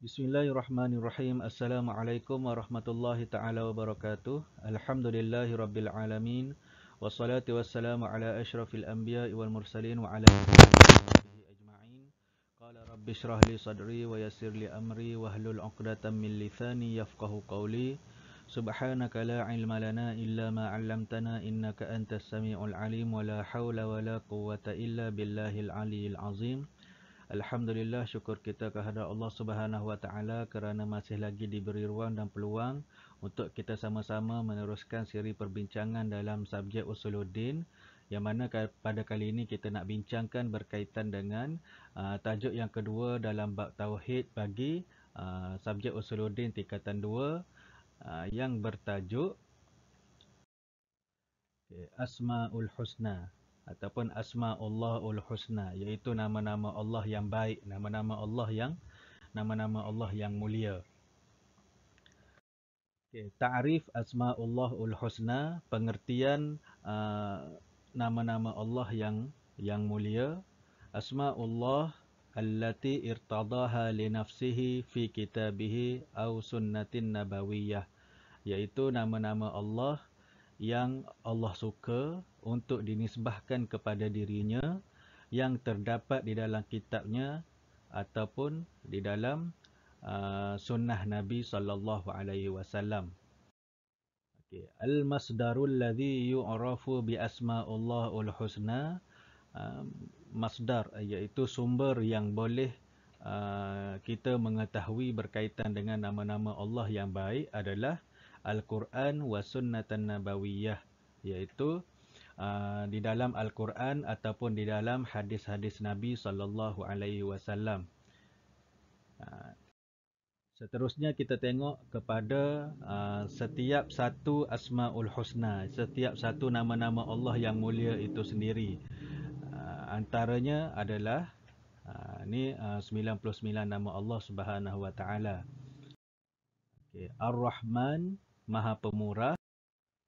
Bismillahirrahmanirrahim. Assalamualaikum warahmatullahi ta'ala wabarakatuh. Alhamdulillahi rabbil alamin. Wassalatu wassalamu ala asyrafil anbiya wal mursalin wa ala alihi ajma'in. Qala rabbi shrah li sadri wa yassir li amri wahlul 'uqdatam min lisani yafqahu qawli. Subhanaka la ilma lana illa ma 'allamtana innaka antas samiul alim wa la haula wa la quwwata illa billahil aliyil azim. Alhamdulillah, syukur kita kehadrat Allah Subhanahu Wa Taala kerana masih lagi diberi ruang dan peluang untuk kita sama-sama meneruskan siri perbincangan dalam subjek Usuluddin, yang mana pada kali ini kita nak bincangkan berkaitan dengan tajuk yang kedua dalam bab Tauhid bagi subjek Usuluddin tingkatan 2 yang bertajuk Asma'ul Husna ataupun Asma'ullahul Husna, iaitu nama-nama Allah yang baik, nama-nama Allah yang mulia. Okay, ta'rif Asma'ullahul Husna, pengertian nama-nama Allah yang mulia. Asma'ullah allati irtadaha li nafsihi fi kitabihi aw sunnatin nabawiyah, iaitu nama-nama Allah yang Allah suka untuk dinisbahkan kepada dirinya, yang terdapat di dalam kitabnya ataupun di dalam sunnah Nabi SAW. Okay. Al-Masdarul Ladzi Yu'arafu Bi Asma'ullahul Husna, masdar iaitu sumber yang boleh kita mengetahui berkaitan dengan nama-nama Allah yang baik adalah Al-Quran wa sunnatan nabawiyah, iaitu di dalam Al-Quran ataupun di dalam hadis-hadis Nabi SAW. Seterusnya kita tengok kepada setiap satu Asma'ul Husna, setiap satu nama-nama Allah yang mulia itu sendiri. Antaranya adalah ini 99 nama Allah Subhanahu Wa Taala. Okay. Ar-Rahman, Maha Pemurah.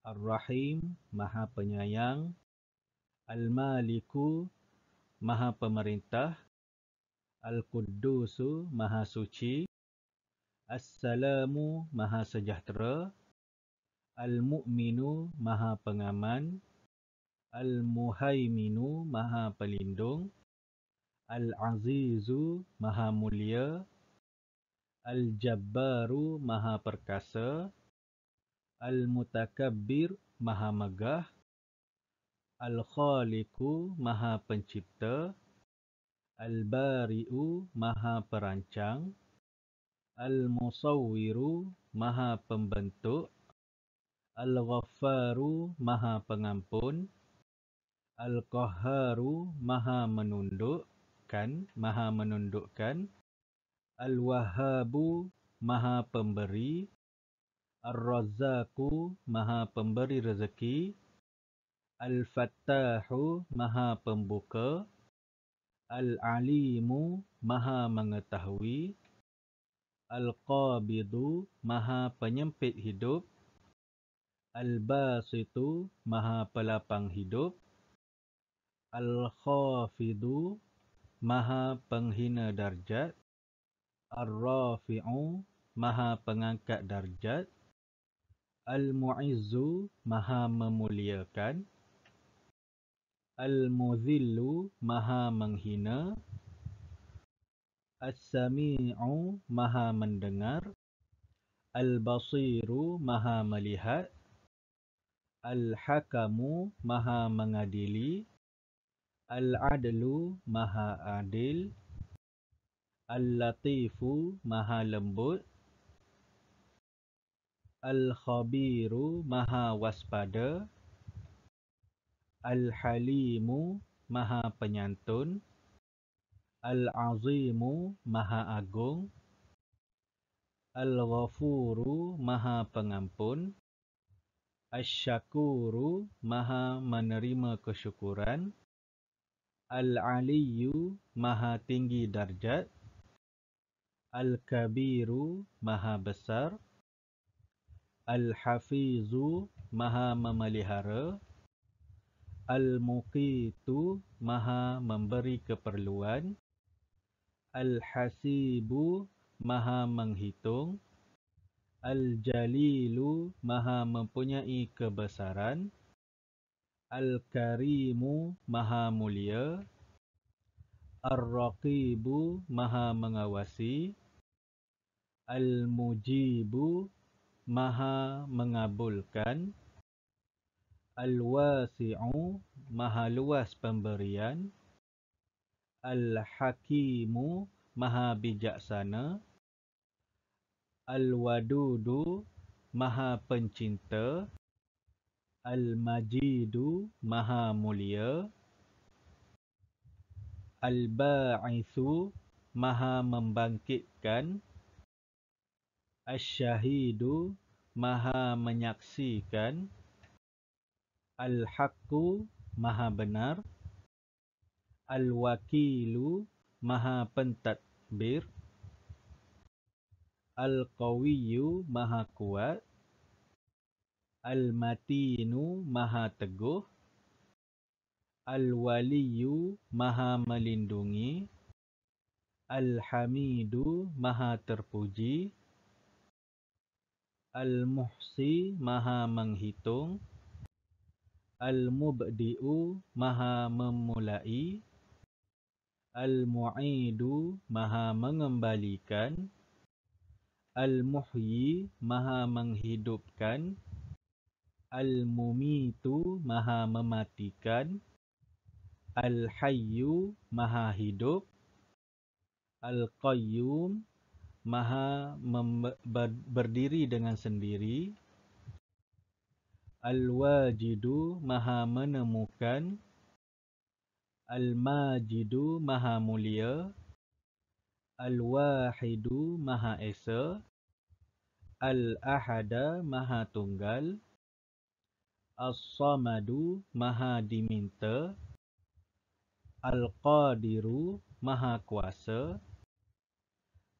Ar-Rahim, Maha Penyayang. Al-Maliku, Maha Pemerintah. Al-Quddusu, Maha Suci. As-Salamu, Maha Sejahtera. Al-Mu'minu, Maha Pengaman. Al-Muhaiminu, Maha Pelindung. Al-Azizu, Maha Mulia. Al-Jabbaru, Maha Perkasa. Al-Mutakabbir, Maha Megah. Al-Khaliku, Maha Pencipta. Al-Bari'u, Maha Perancang. Al-Musawwiru, Maha Pembentuk. Al-Ghaffaru, Maha Pengampun. Al-Qaharu, Maha Menundukkan, Al-Wahhabu, Maha Pemberi. Ar-Razaku, Maha Pemberi Rezeki. Al-Fatahu, Maha Pembuka. Al-Alimu, Maha Mengetahui. Al-Qabidu, Maha Penyempit Hidup. Al-Basitu, Maha Pelapang Hidup. Al-Khafidu, Maha Penghina Darjat. Ar-Rafi'u, Maha Pengangkat Darjat. Al-Mu'izzu, Maha Memuliakan. Al-Mudzillu, Maha Menghina. As-Sami'u, Maha Mendengar. Al-Basiru, Maha Melihat. Al-Hakamu, Maha Mengadili. Al-Adlu, Maha Adil. Al-Latifu, Maha Lembut. Al-Khabiru, Maha Waspada. Al-Halimu, Maha Penyantun. Al-Azimu, Maha Agung. Al-Ghafuru, Maha Pengampun. Al-Syakuru, Maha Menerima Kesyukuran. Al-Aliyu, Maha Tinggi Darjat. Al-Kabiru maha besar, Al-Hafizu maha memelihara, Al-Muqitu maha memberi keperluan, Al-Hasibu maha menghitung, Al-Jalilu maha mempunyai kebesaran, Al-Karimu maha mulia, Ar-Raqibu maha mengawasi, Al-Mujibu maha mengabulkan, Al-Wasi'u maha luas pemberian, Al-Hakimu maha bijaksana, Al-Wadudu maha pencinta, Al-Majidu maha mulia, Al-Ba'ithu maha membangkitkan, Asy-Syahidu maha menyaksikan, Al-Haqqu maha benar, Al-Wakilu maha pentadbir, Al-Qawiyyu maha kuat, Al-Matinu maha teguh, Al-Waliyu maha melindungi, Al-Hamidu maha terpuji, Al-Muhsi maha menghitung, Al-Mubdi'u maha memulai, Al-Mu'idu maha mengembalikan, Al-Muhyi maha menghidupkan, Al-Mumitu maha mematikan, Al-Hayyu maha hidup, Al-Qayyum maha berdiri dengan sendiri, Al-Wajidu maha menemukan, Al-Majidu maha mulia, Al-Wahidu maha esa, Al-Ahada maha tunggal, As-Samadu maha diminta, Al-Qadiru maha kuasa,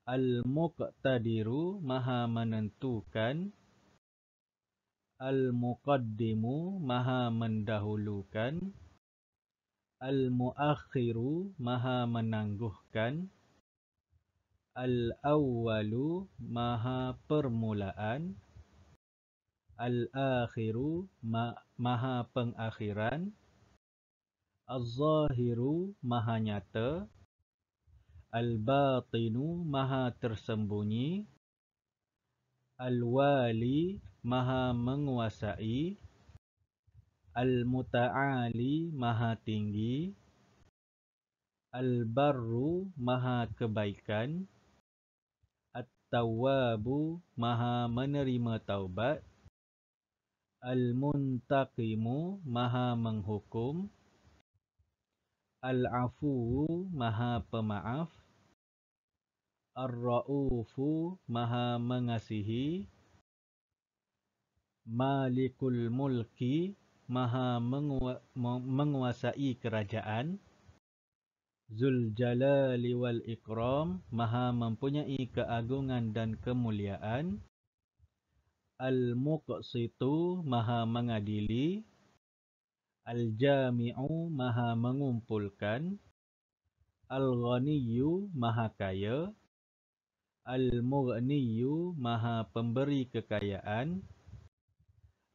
Al-Muqtadiru maha menentukan, Al-Muqaddimu maha mendahulukan, Al-Muakhiru maha menangguhkan, Al-awwalu maha permulaan, Al-akhiru maha pengakhiran, Az-zahiru maha nyata, Al-batinu maha tersembunyi, Al-wali maha menguasai, Al-muta'ali maha tinggi, Al-barru maha kebaikan, At-tawwabu maha menerima taubat, Al-muntaqimu maha menghukum, Al-afuwu maha pemaaf, Ar-ra'ufu maha mengasihi, Malikul mulki maha menguasai kerajaan, Zul Jalali wal Ikram maha mempunyai keagungan dan kemuliaan, Al-Muqsitu maha mengadili, Al-Jami'u maha mengumpulkan, Al-Ghaniyu maha kaya, Al-Mughniyu maha pemberi kekayaan,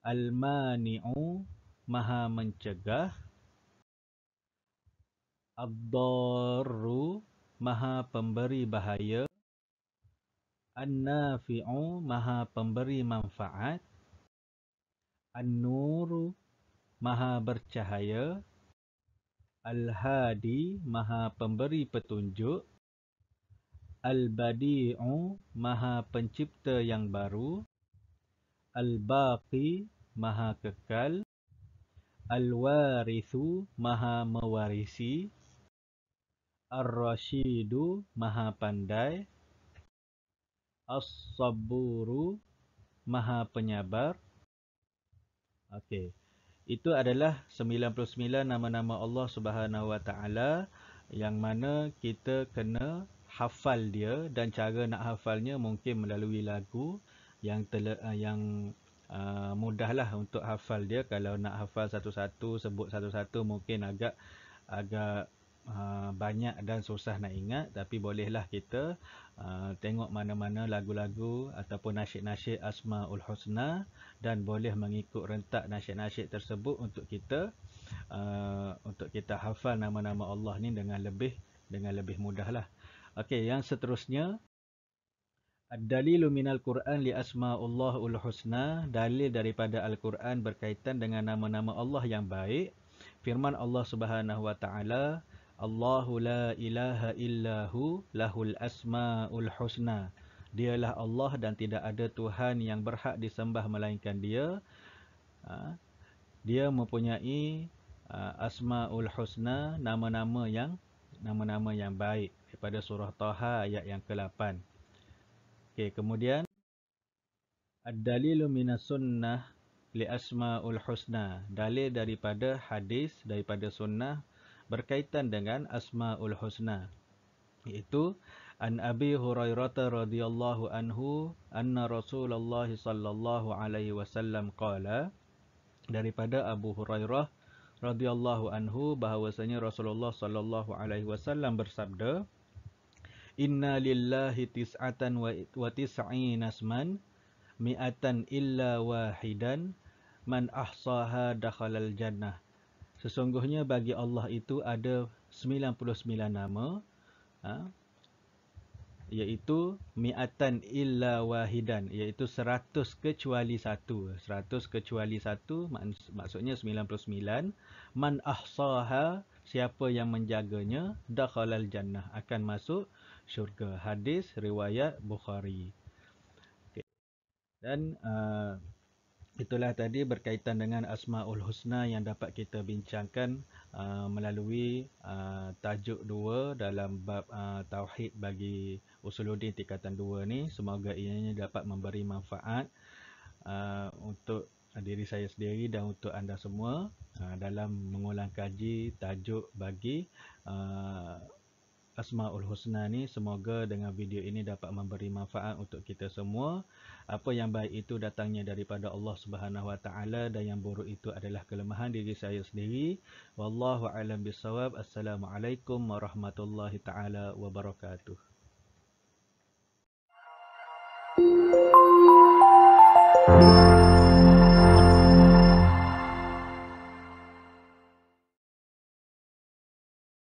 Al-Mani'u maha mencegah, Ad-Darru maha pemberi bahaya, An-Nafi'u maha pemberi manfaat, An-Nuru maha bercahaya, Al-Hadi maha pemberi petunjuk, Al-Badi'u maha pencipta yang baru, Al-Baqi maha kekal, Al-Warithu maha mewarisi, Ar-Rashidu maha pandai, As-Saburu maha penyabar. Okey. Itu adalah 99 nama-nama Allah Subhanahu Wa Taala yang mana kita kena hafal dia, dan cara nak hafalnya mungkin melalui lagu yang mudahlah untuk hafal dia. Kalau nak hafal satu-satu, sebut satu-satu mungkin agak banyak dan susah nak ingat, tapi bolehlah kita tengok mana-mana lagu-lagu ataupun nasyid-nasyid Asmaul Husna, dan boleh mengikut rentak nasyid-nasyid tersebut untuk kita hafal nama-nama Allah ni dengan lebih mudahlah. Okey, yang seterusnya, ad-dalilu minal Quran li asma'ullahul husna, dalil daripada Al-Quran berkaitan dengan nama-nama Allah yang baik. Firman Allah Subhanahu wa taala, Allahu la ilaha illahu lahul asma'ul husna. Dialah Allah dan tidak ada tuhan yang berhak disembah melainkan Dia. Dia mempunyai asma'ul husna, nama-nama yang baik, daripada surah Taha ayat yang ke-8. Okey, kemudian ad-dalilu minas sunnah li asmaul husna, dalil daripada hadis, daripada sunnah berkaitan dengan asmaul husna, iaitu an Abi Hurairah radhiyallahu anhu anna Rasulullah sallallahu alaihi wasallam qala, daripada Abu Hurairah radhiyallahu anhu bahawasanya Rasulullah sallallahu alaihi wasallam bersabda, Inna lillahi tis'atan wa tis'in asman, mi'atan illa wahidan, man ahsaha dakhalal jannah. Sesungguhnya bagi Allah itu ada 99 nama, iaitu mi'atan illa wahidan, iaitu 100 kecuali 1. 100 kecuali 1 maksudnya 99. Man ahsaha, siapa yang menjaganya, dakhalal jannah, akan masuk syurga. Hadis riwayat Bukhari. Okay. Dan itulah tadi berkaitan dengan Asmaul Husna yang dapat kita bincangkan melalui tajuk 2 dalam bab Tauhid bagi Usuluddin Tingkatan 2 ni. Semoga ianya dapat memberi manfaat untuk diri saya sendiri dan untuk anda semua dalam mengulang kaji tajuk bagi Asmaul Husna ni. Semoga dengan video ini dapat memberi manfaat untuk kita semua. Apa yang baik itu datangnya daripada Allah Subhanahu wa taala, dan yang buruk itu adalah kelemahan diri saya sendiri. Wallahu a'lam bissawab. Assalamualaikum warahmatullahi taala wabarakatuh.